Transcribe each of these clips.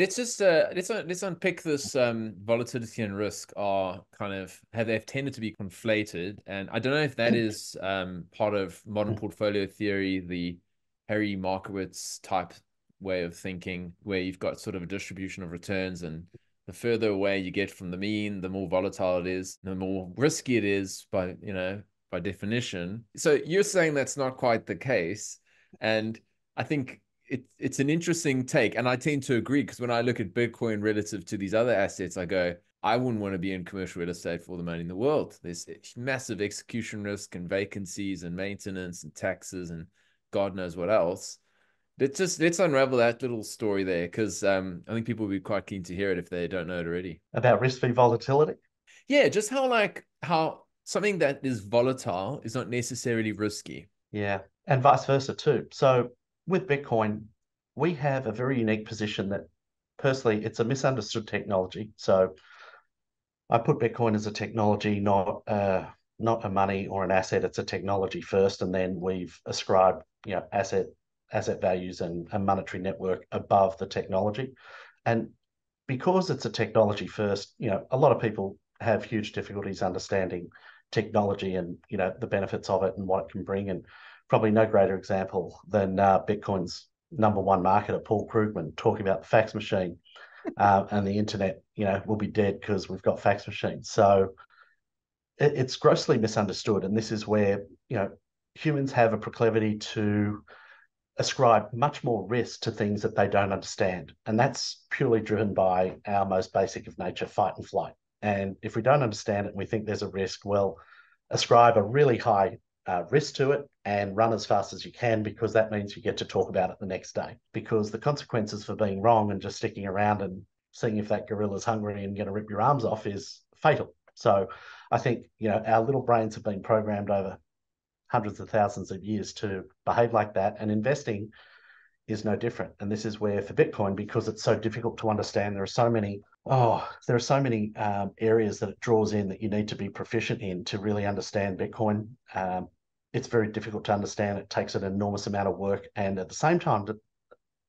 Let's unpick this volatility and risk are kind of they've tended to be conflated, and I don't know if that is part of modern portfolio theory, the Harry Markowitz type way of thinking, where you've got sort of a distribution of returns, and the further away you get from the mean, the more volatile it is, the more risky it is by definition. So you're saying that's not quite the case, and I think it's an interesting take, and I tend to agree, because when I look at Bitcoin relative to these other assets, I go, I wouldn't want to be in commercial real estate for all the money in the world. There's massive execution risk and vacancies and maintenance and taxes and God knows what else. Let's unravel that little story there, because I think people will be quite keen to hear it if they don't know it already. About risk-free volatility? Yeah, just how something that is volatile is not necessarily risky. Yeah, and vice versa too. So with Bitcoin, we have a very unique position that, personally, it's a misunderstood technology. So I put Bitcoin as a technology, not a money or an asset. It's a technology first, and then we've ascribed asset values and a monetary network above the technology. And because it's a technology first, a lot of people have huge difficulties understanding technology and the benefits of it and what it can bring, and probably no greater example than Bitcoin's number one marketer, Paul Krugman, talking about the fax machine and the internet, will be dead because we've got fax machines. So it's grossly misunderstood. And this is where, humans have a proclivity to ascribe much more risk to things that they don't understand. And that's purely driven by our most basic of nature, fight and flight. And if we don't understand it and we think there's a risk, well, ascribe a really high risk to it and run as fast as you can, because that means you get to talk about it the next day, because the consequences for being wrong and just sticking around and seeing if that gorilla's hungry and going to rip your arms off is fatal. So I think, our little brains have been programmed over hundreds of thousands of years to behave like that, and investing is no different. And this is where for Bitcoin, because it's so difficult to understand, there are so many areas that it draws in that you need to be proficient in to really understand Bitcoin. It's very difficult to understand. It takes an enormous amount of work. And at the same time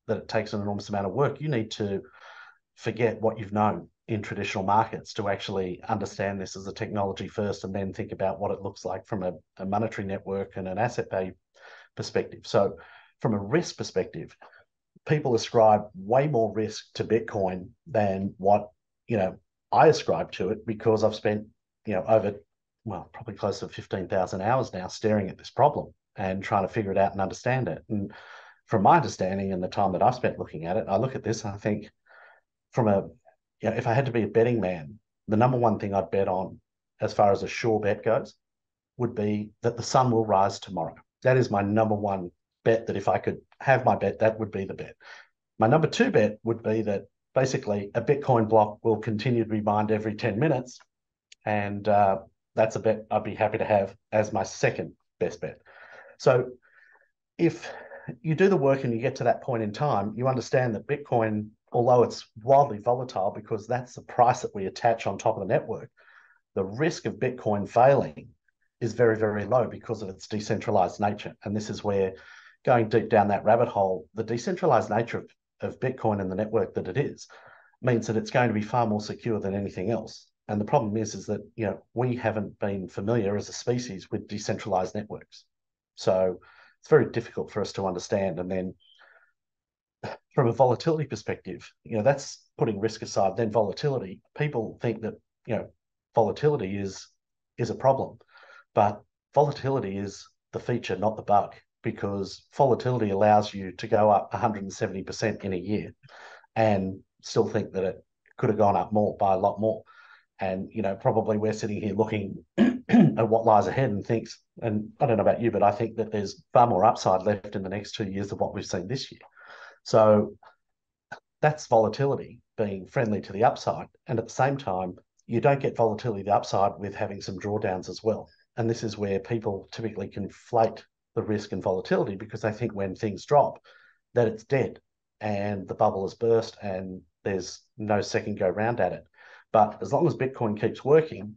that it takes an enormous amount of work, you need to forget what you've known in traditional markets to actually understand this as a technology first, and then think about what it looks like from a monetary network and an asset value perspective. So from a risk perspective, people ascribe way more risk to Bitcoin than what, I ascribe to it, because I've spent, probably close to 15,000 hours now staring at this problem and trying to figure it out and understand it. And from my understanding and the time that I've spent looking at it, I look at this and I think, if I had to be a betting man, the number one thing I'd bet on as far as a sure bet goes would be that the sun will rise tomorrow. That is my number one bet, that if I could have my bet, that would be the bet. My number two bet would be that basically a Bitcoin block will continue to be mined every 10 minutes. And that's a bet I'd be happy to have as my second best bet. So if you do the work and you get to that point in time, you understand that Bitcoin, although it's wildly volatile because that's the price that we attach on top of the network, the risk of Bitcoin failing is very, very low because of its decentralized nature. And this is where, going deep down that rabbit hole, the decentralized nature of Bitcoin and the network that it is means that it's going to be far more secure than anything else. And the problem is that, we haven't been familiar as a species with decentralized networks. So it's very difficult for us to understand. And then from a volatility perspective, that's putting risk aside. Then volatility, people think that, volatility is a problem, but volatility is the feature, not the bug, because volatility allows you to go up 170% in a year and still think that it could have gone up more by a lot more. And, probably we're sitting here looking at what lies ahead and thinks, and I don't know about you, but I think that there's far more upside left in the next 2 years than what we've seen this year. So that's volatility being friendly to the upside. And at the same time, you don't get volatility to the upside with having some drawdowns as well. And this is where people typically conflate the risk and volatility, because they think when things drop that it's dead and the bubble has burst and there's no second go round at it. But as long as Bitcoin keeps working,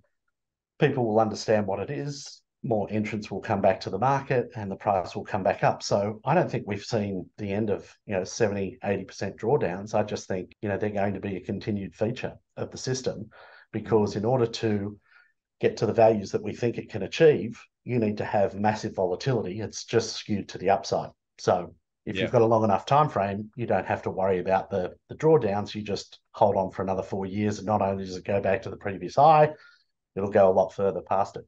people will understand what it is. more entrants will come back to the market and the price will come back up. So I don't think we've seen the end of, 70, 80% drawdowns. I just think, they're going to be a continued feature of the system, because in order to get to the values that we think it can achieve, you need to have massive volatility. It's just skewed to the upside. So if you've got a long enough time frame, you don't have to worry about the drawdowns. You just hold on for another 4 years, and not only does it go back to the previous high, it'll go a lot further past it.